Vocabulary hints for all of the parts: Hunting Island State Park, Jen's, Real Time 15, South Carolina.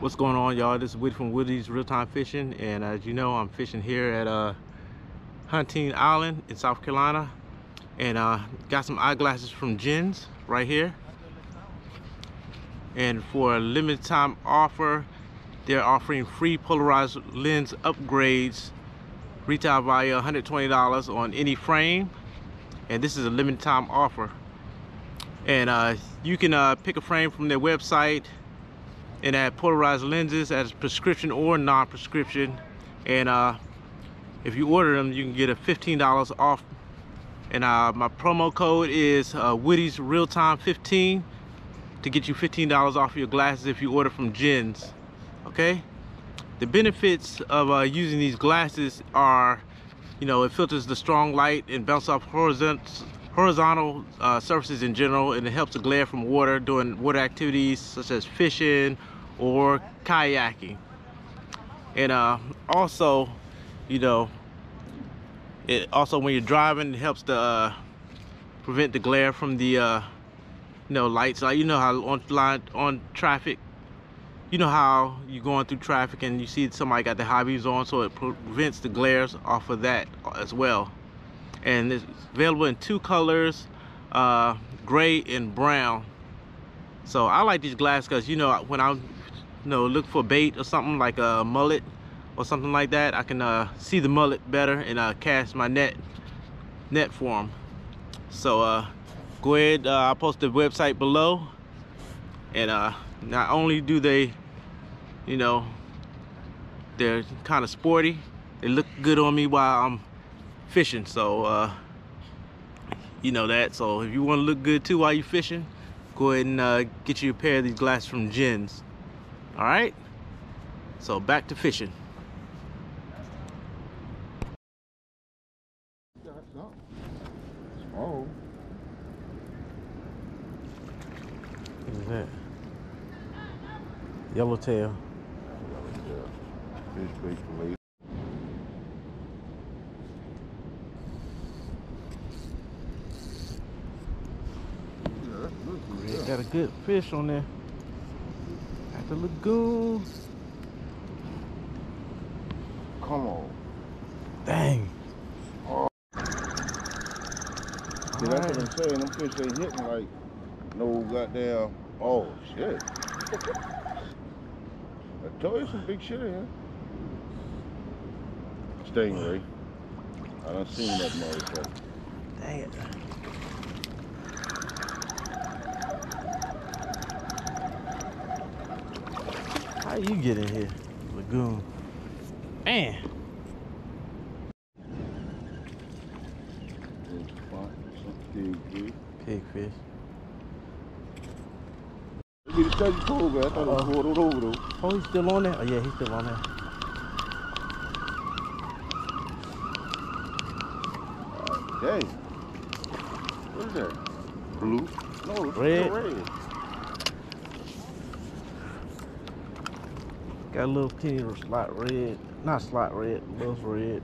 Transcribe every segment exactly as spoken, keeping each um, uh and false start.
What's going on, y'all? This is Woody from Woody's Reeltime Fishing, and as you know, I'm fishing here at uh, Hunting Island in South Carolina, and uh, got some eyeglasses from Jen's right here. And for a limited time offer, they're offering free polarized lens upgrades, retail value one hundred twenty dollars on any frame, and this is a limited time offer. And uh, you can uh, pick a frame from their website and add polarized lenses as prescription or non-prescription. And uh, if you order them, you can get a fifteen dollars off. And uh, my promo code is uh, Woody's Real Time fifteen to get you fifteen dollars off your glasses if you order from Jen's. Okay? The benefits of uh, using these glasses are, you know, it filters the strong light and bounces off horizontal horizontal uh, surfaces in general, and it helps the glare from water during water activities such as fishing or kayaking. And uh, also, you know, it also when you're driving, it helps to uh, prevent the glare from the uh, you know, lights. Like, you know how on on traffic, you know how you're going through traffic and you see somebody got the high beams on, so it prevents the glares off of that as well. And it's available in two colors, uh, gray and brown. So I like these glasses because, you know, when I, you know, look for bait or something like a mullet or something like that, I can uh, see the mullet better and uh, cast my net net for them. So uh, go ahead, uh, I'll post the website below. And uh, not only do they, you know, they're kind of sporty, they look good on me while I'm fishing. So uh you know that, so if you want to look good too while you're fishing, go ahead and uh, get you a pair of these glasses from Jen's. All right, so back to fishing. Oh, look at that yellowtail. Fish got a good fish on there at the lagoon. Come on. Dang. Oh. See, that's right. What I'm saying. Them fish ain't hitting like no goddamn. Oh, shit. I told you some big shit in here. Stingray. I done seen that motherfucker. Dang it. How you get in here? Lagoon. Man. Pigfish. Uh-oh. Oh, he's still on there? Oh yeah, he's still on there. Hey. Okay. What is that? Blue? No, it's red. red. Got a little kitty slot red, not slot red, little red.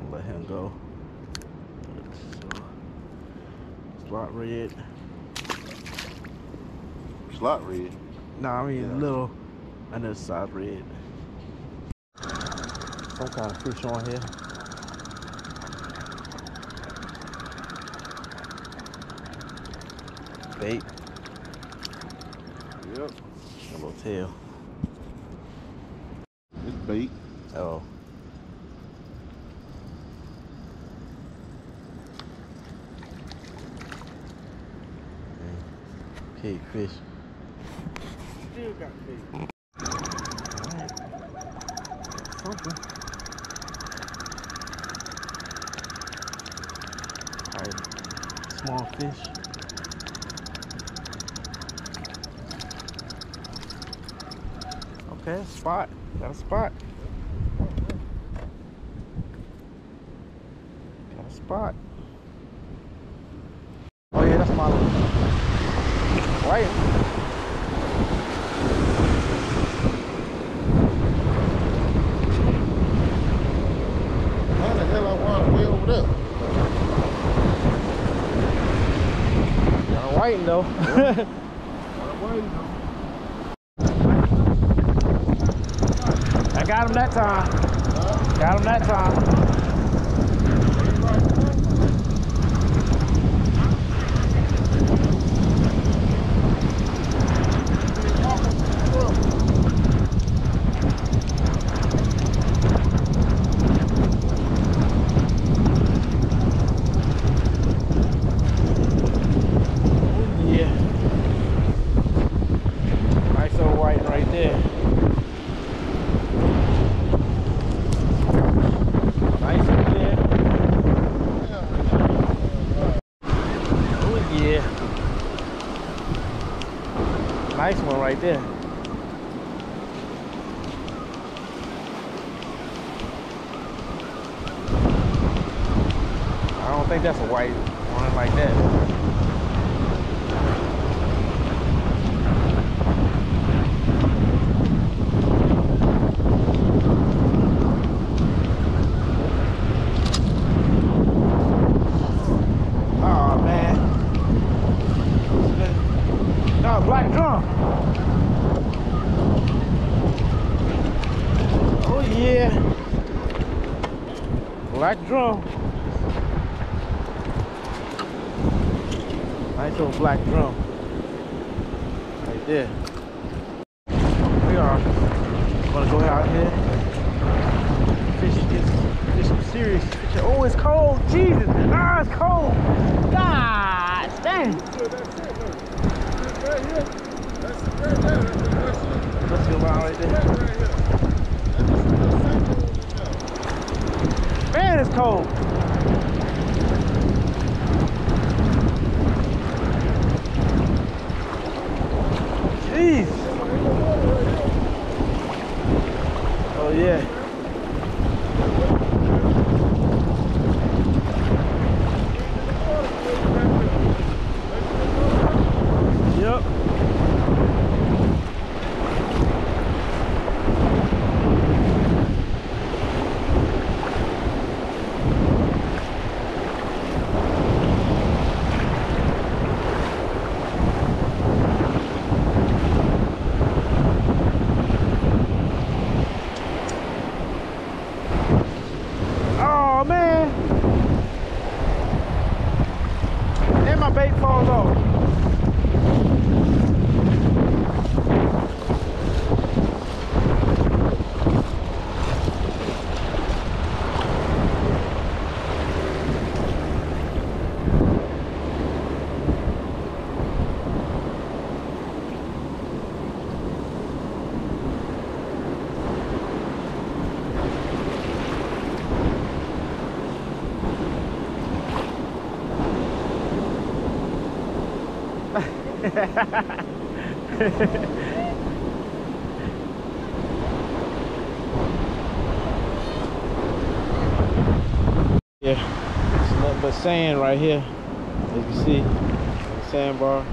I'll let him go. Slot red. Slot red? Nah, I mean yeah. Little another side red. Some kind of fish on here. Bait. Yep. A little tail. It's bait. Oh. Okay, fish. Still got bait. Alright. Something. Alright. Small fish. Okay, spot. Got a spot. spot. Oh yeah, that's my little right. Waiting though. I got him that time. Huh? Got him that time. Nice one right there. I don't think that's a white one like that. Oh man. No, black drum. Yeah, black drum. Nice old black drum. Right there. We are gonna go out here. Fish is fish is serious. Fish, oh, it's cold. Jesus, ah, it's cold. God damn. Let's go right there. Man, it's cold. Jeez. Oh yeah. Yeah, it's nothing but sand right here, as you see, the sandbar.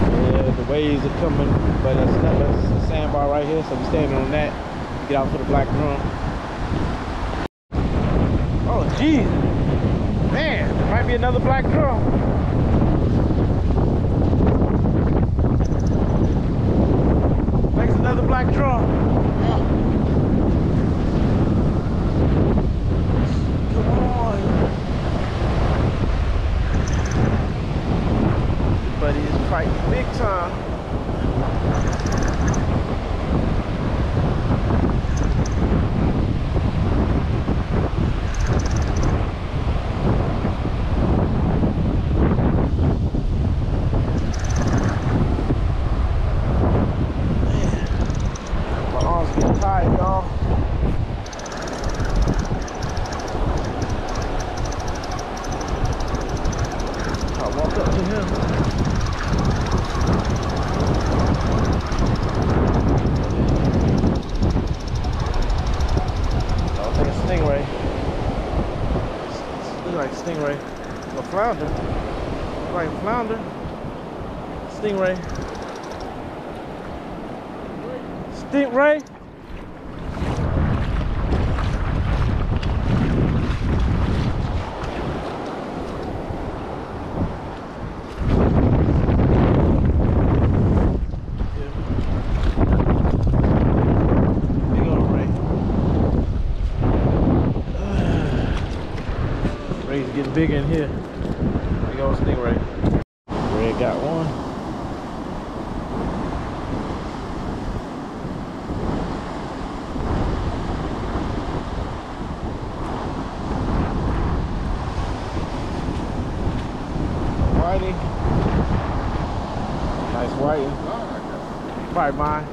Yeah, the waves are coming, but it's nothing but sandbar right here, so we're standing on that. Get out for the black drum. Oh, geez, man, there might be another black drum. Another black drum. Yeah. Come on. Buddy is fighting big time. Stingray. stingray. A flounder. Right, flounder. Stingray. Stingray. Getting bigger in here. Big old stingray. Red got one. Whitey. Nice whitey. Probably mine.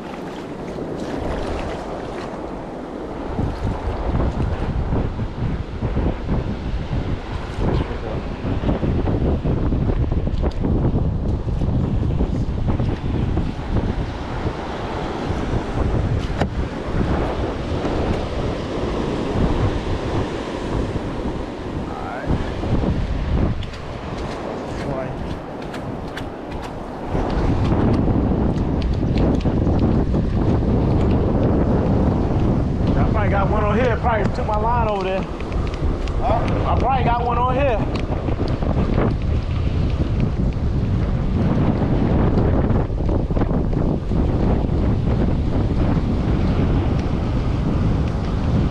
Probably took my line over there. Huh? I probably got one on here.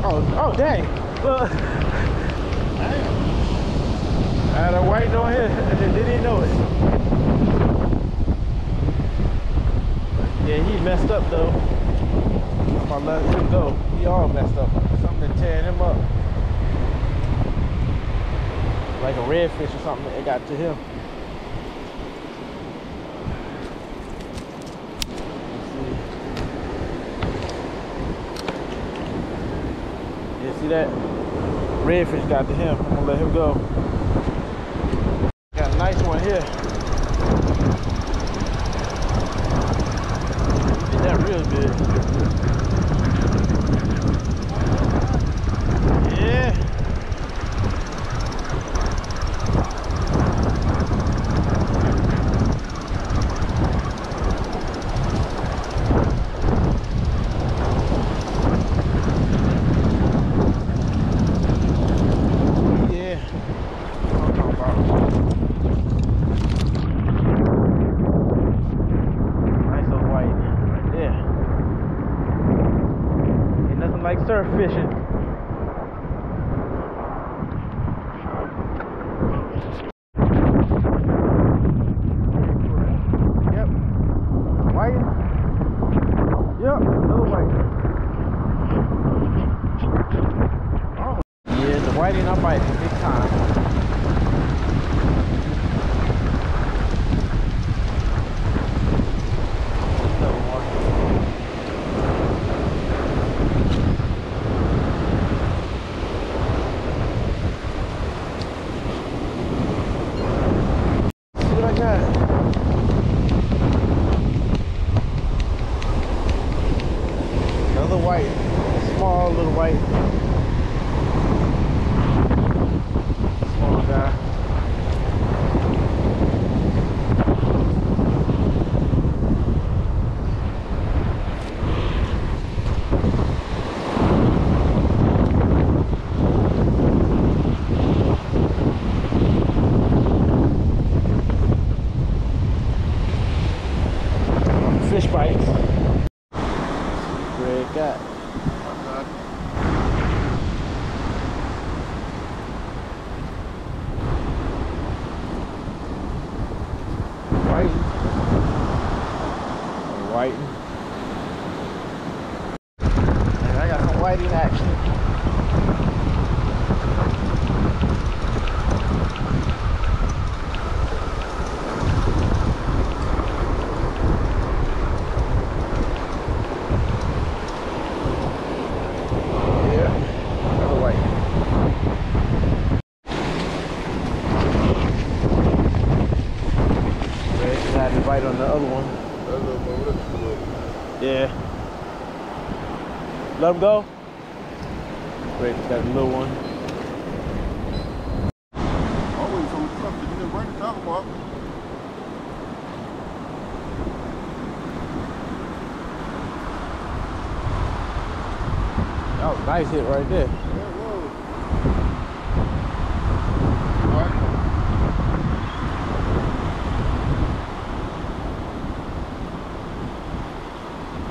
Oh, oh dang. Look. Damn. I had a white on here. I just didn't even know it. Yeah, he messed up though. If I let him go, he all messed up. Something tearing him up. Like a redfish or something, it got to him. You see. Yeah, see that? Redfish got to him. I'm gonna let him go. Got a nice one here. Did that real good. Surf fishing. Yep. White. Yep. Another white. Oh. Yeah, the white and I bite big time. On the other one. Yeah. Let him go. Great, got a little one. out. That was a nice hit right there.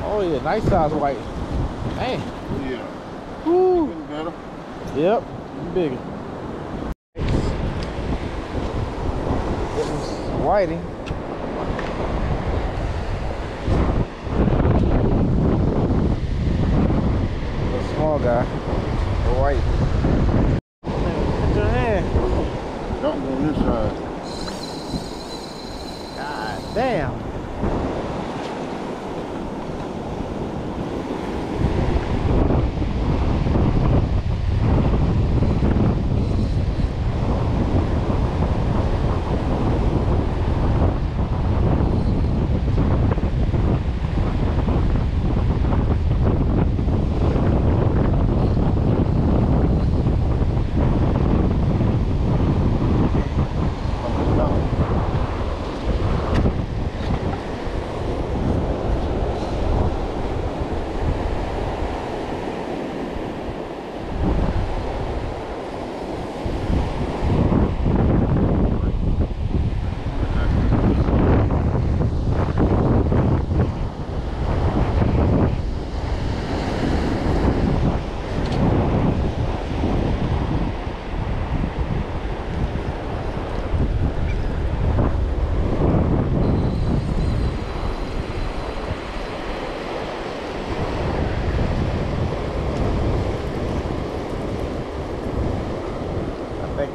Oh yeah, nice size white. Man. Yeah. Woo. Getting better. Yep. Bigger. It was whiting. A small guy. A white. Put your hand. Don't go on this side. God damn.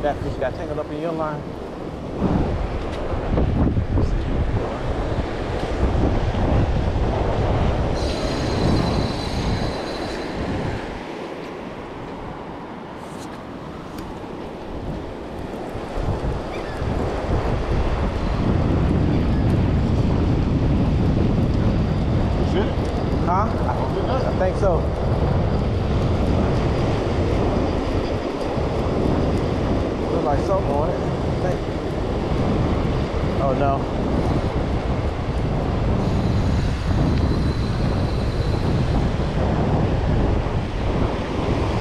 That fish got tangled up in your line. Is it? Huh? I, I think so. Like something on it. Oh no.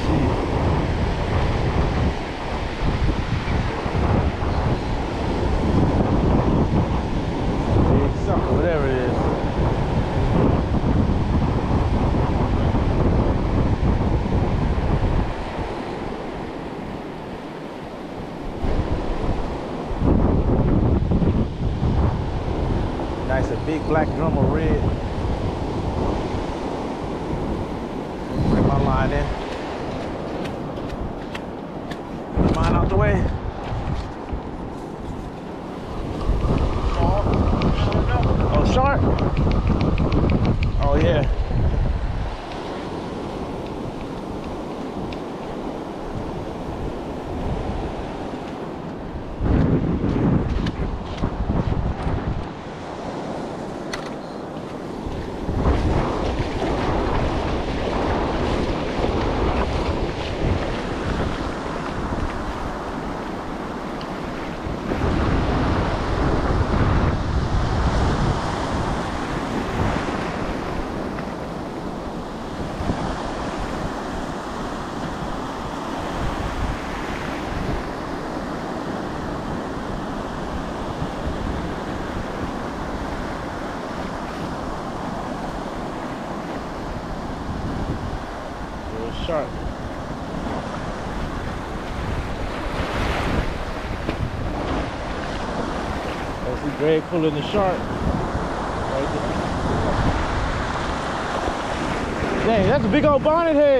Jeez. It's something, whatever it is. Nice, a big black drum of red. Bring my line in. Get mine out the way. Oh, shark. Oh, yeah. Shark. I see Greg pulling the shark. Right there. Dang, that's a big old bonnet head.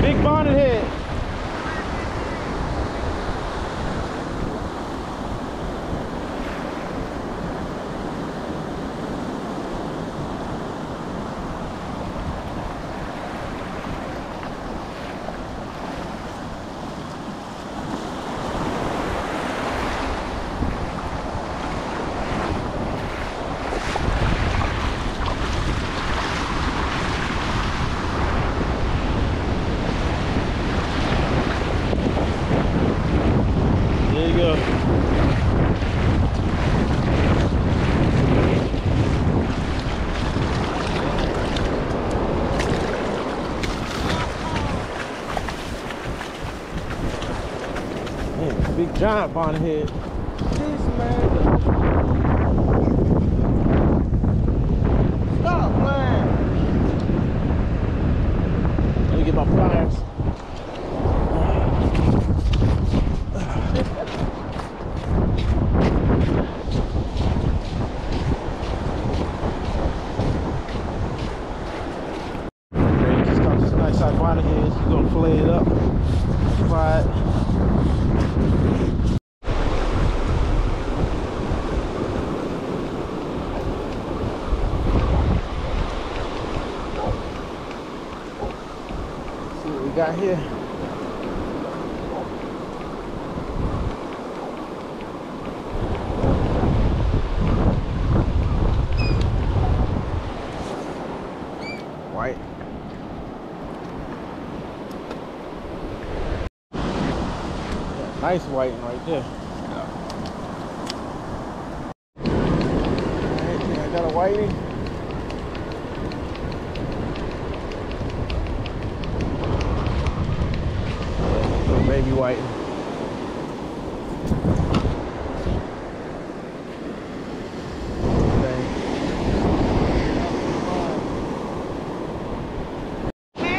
Big bonnet head. big giant bonnethead. Jeez, man. Stop, man. Let me get my pliers. Got here. White. Yeah, nice whiting right there. Yeah. Right, I got a whiting. Baby white. Okay. Man,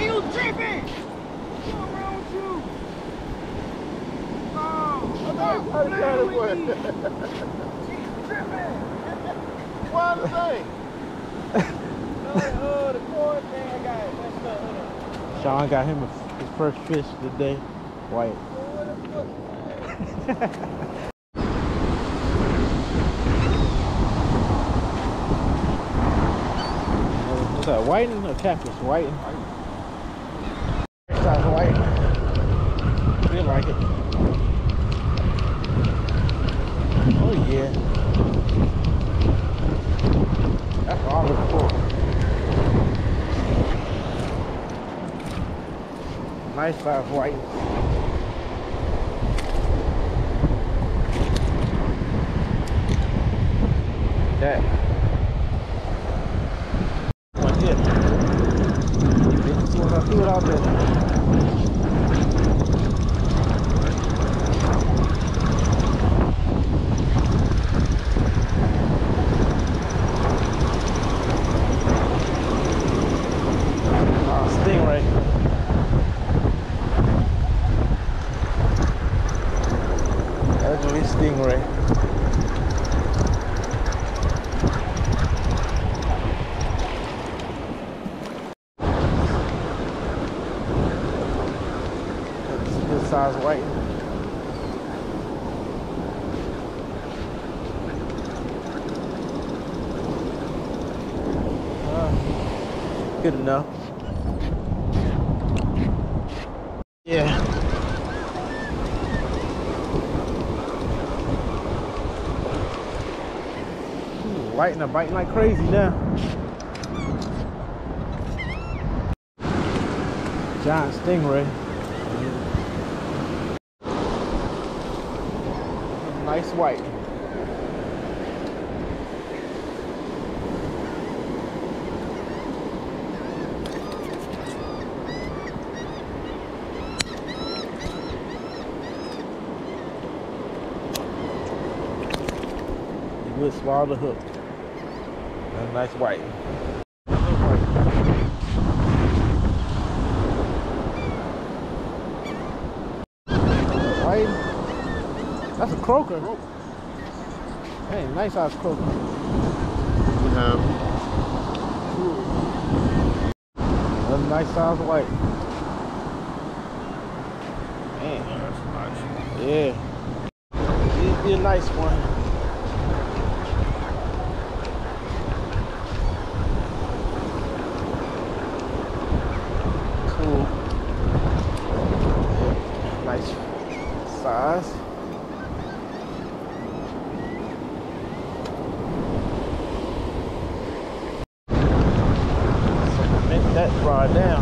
you tripping! What's wrong with you? Oh, I'm not playing with you. She's tripping. What the thing? uh, the cord thing I got it messed up. Shawn got him his first fish today. White. What's that, whiting or catfish? Whiting. White. Size white. I feel like it. Oh yeah. That's all I'm looking for. Nice size white. That. One hit. When I threw it out there. Ah, stingray. Ugly stingray. Size white. Uh, good enough. Yeah. Ooh, white and a biting like crazy now. Giant stingray. Nice white. You would swallow the hook. That's a nice white. That's a croaker. Hey, nice ass croaker. Yeah. That's a nice size white. Man. That's nice. Yeah. It'd be a nice one. Cool. Nice size. That rod down.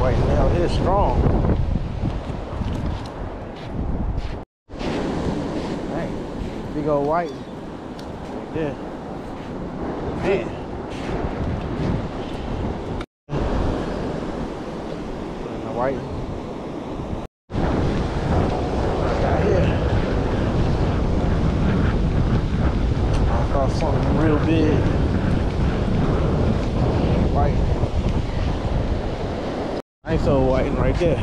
Right now, it's strong. white one. Right there. Man. Right here. I thought something real big. White. Nice old white one right there.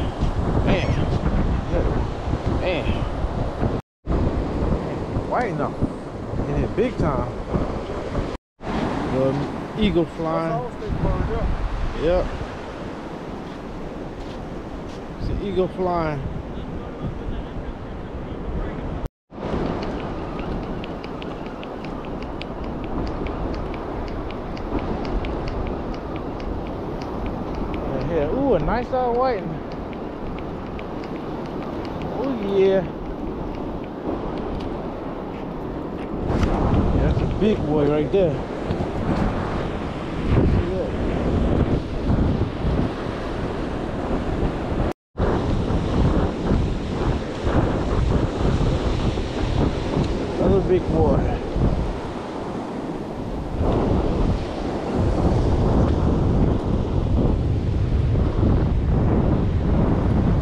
Man. Man. White now. In here big time. The eagle flying. Yep. Eagle flying. Right here. Ooh, a nice old white one. Oh yeah. Yeah. That's a big boy right there. Big boy.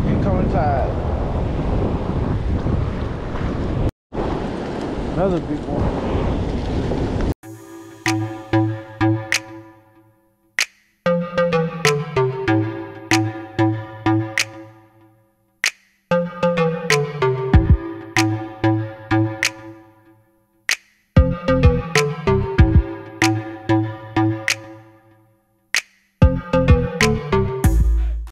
Incoming tide. Another big boy.